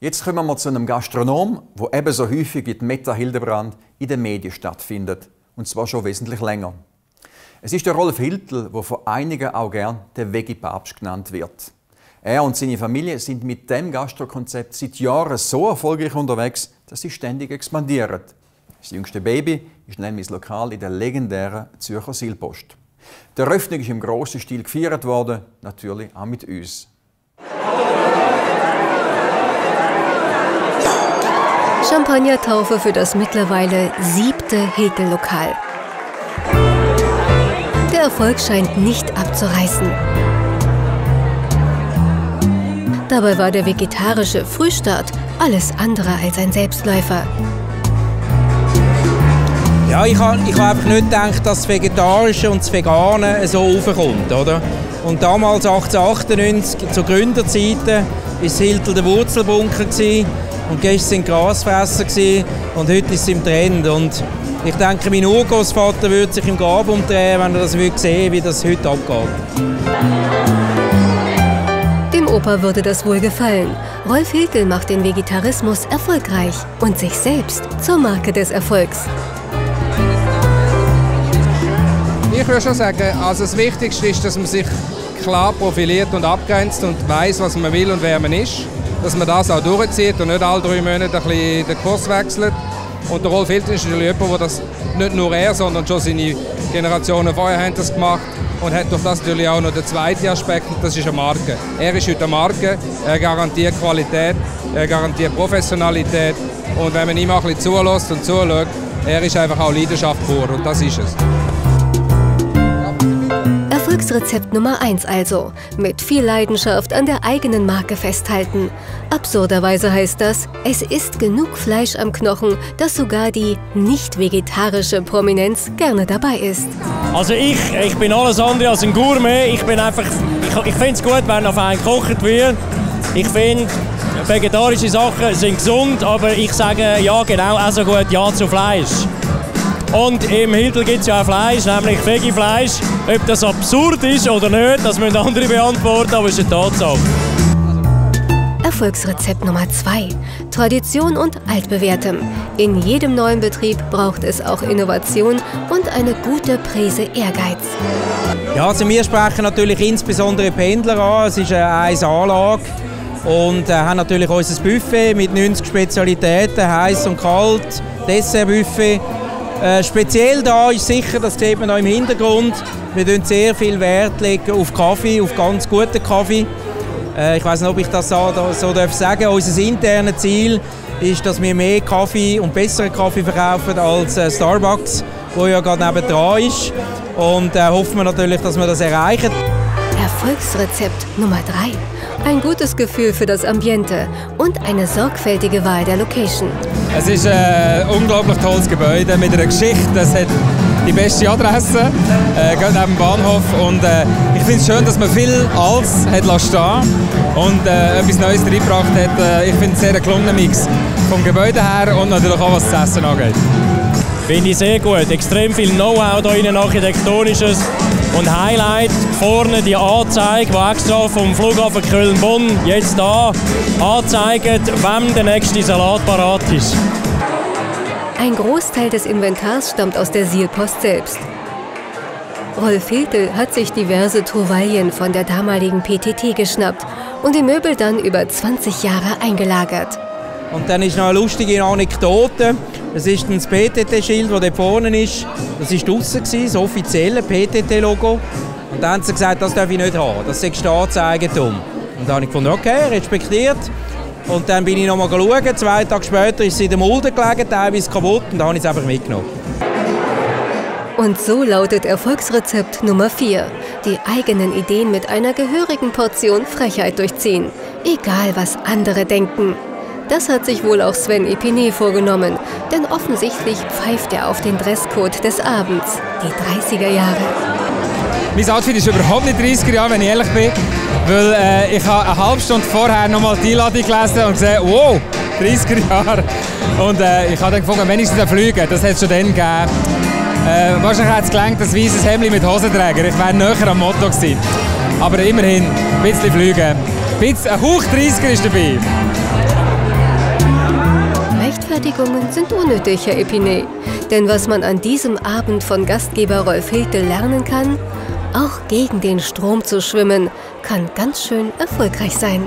Jetzt kommen wir zu einem Gastronom, der ebenso häufig in der Meta Hildebrand in den Medien stattfindet. Und zwar schon wesentlich länger. Es ist der Rolf Hiltl, der von einigen auch gern der Veggie-Papst genannt wird. Er und seine Familie sind mit dem Gastrokonzept seit Jahren so erfolgreich unterwegs, dass sie ständig expandieren. Das jüngste Baby ist nämlich das Lokal in der legendären Zürcher Silpost. Die Eröffnung ist im grossen Stil gefeiert worden, natürlich auch mit uns. Champagnertaufe für das mittlerweile 7. Hiltl-Lokal. Der Erfolg scheint nicht abzureißen. Dabei war der vegetarische Frühstart alles andere als ein Selbstläufer. Ja, ich hab einfach nicht gedacht, dass das Vegetarische und das Vegane so raufkommt, oder? Und damals 1898, zu Gründerzeiten, war Hiltl der Wurzelbunker gewesen, und gestern sind Grasfresser gewesen, und heute ist es im Trend. Und ich denke, mein Urgroßvater würde sich im Grab umdrehen, wenn er das sehen würde, wie das heute abgeht. Dem Opa würde das wohl gefallen. Rolf Hiltl macht den Vegetarismus erfolgreich und sich selbst zur Marke des Erfolgs. Ich würde schon sagen, also das Wichtigste ist, dass man sich klar profiliert und abgrenzt und weiß, was man will und wer man ist. Dass man das auch durchzieht und nicht alle 3 Monate ein bisschen den Kurs wechselt. Und der Rolf Hiltl ist natürlich jemand, der das nicht nur er, sondern schon seine Generationen vorher haben das gemacht und hat durch das natürlich auch noch den zweiten Aspekt, und das ist eine Marke. Er ist heute eine Marke, er garantiert Qualität, er garantiert Professionalität und wenn man ihm auch ein bisschen zulässt und zuschaut, er ist einfach auch Leidenschaft pur und das ist es. Erfolgsrezept Nummer 1 also. Mit viel Leidenschaft an der eigenen Marke festhalten. Absurderweise heißt das, es ist genug Fleisch am Knochen, dass sogar die nicht-vegetarische Prominenz gerne dabei ist. Also ich bin alles andere als ein Gourmet. Ich bin einfach, ich finde es gut, wenn auf einen gekocht wird. Ich finde, vegetarische Sachen sind gesund, aber ich sage ja genau, also gut, ja zu Fleisch. Und im Hiltl gibt es ja auch Fleisch, nämlich Veggie-Fleisch. Ob das absurd ist oder nicht, das müssen andere beantworten, aber es ist eine Tatsache. Erfolgsrezept Nummer 2. Tradition und Altbewährtem. In jedem neuen Betrieb braucht es auch Innovation und eine gute Prise Ehrgeiz. Ja, also wir sprechen natürlich insbesondere Pendler an. Es ist eine 1A-Lage. Und haben natürlich unser Buffet mit 90 Spezialitäten, heiß und kalt, Dessertbuffet. Speziell da ist sicher, das sieht man auch im Hintergrund, wir legen sehr viel Wert auf Kaffee, auf ganz guten Kaffee. Ich weiß nicht, ob ich das so sagen darf. Unser internes Ziel ist, dass wir mehr Kaffee und besseren Kaffee verkaufen als Starbucks, wo ja gerade nebendran ist. Und hoffen wir natürlich, dass wir das erreichen. Erfolgsrezept Nummer 3. Ein gutes Gefühl für das Ambiente und eine sorgfältige Wahl der Location. Es ist ein unglaublich tolles Gebäude mit einer Geschichte. Es hat die beste Adresse, gerade neben dem Bahnhof. Und ich finde es schön, dass man viel Altes hat lassen und etwas Neues reingebracht hat. Ich finde es sehr ein gelungener Mix vom Gebäude her und natürlich auch, was das Essen angeht. Finde ich sehr gut. Extrem viel Know-how hier innen, architektonisches. Und Highlight vorne die Anzeige, die extra vom Flughafen Köln-Bonn jetzt hier anzeigt, wem der nächste Salat parat ist. Ein Großteil des Inventars stammt aus der Silpost selbst. Rolf Hiltl hat sich diverse Trouvaillen von der damaligen PTT geschnappt und die Möbel dann über 20 Jahre eingelagert. Und dann ist noch eine lustige Anekdote. Es ist das PTT-Schild, das da vorne ist. Das war draussen, das offizielle PTT-Logo. Und dann haben sie gesagt, das darf ich nicht haben, das ist Staatseigentum. Und dann habe ich gefunden, okay, respektiert. Und dann bin ich noch mal geschaut. 2 Tage später ist es in der Mulde gelegen, teilweise kaputt. Und dann habe ich es einfach mitgenommen. Und so lautet Erfolgsrezept Nummer 4. Die eigenen Ideen mit einer gehörigen Portion Frechheit durchziehen. Egal, was andere denken. Das hat sich wohl auch Sven Epiney vorgenommen, denn offensichtlich pfeift er auf den Dresscode des Abends, die 30er Jahre. Mein Outfit ist überhaupt nicht 30er Jahre, wenn ich ehrlich bin, weil ich habe eine halbe Stunde vorher nochmal die Einladung gelesen und gesehen, wow, 30er Jahre. Und ich habe dann gefunden, wenigstens fliegen, das hätte es schon dann gegeben. Wahrscheinlich hat es gelangt, das weißes Hemd mit Hosenträger, ich wäre näher am Motto gewesen. Aber immerhin, ein bisschen fliegen, ein Hauch 30er ist dabei. Beleidigungen sind unnötig, Herr Epiney. Denn was man an diesem Abend von Gastgeber Rolf Hiltl lernen kann, auch gegen den Strom zu schwimmen, kann ganz schön erfolgreich sein.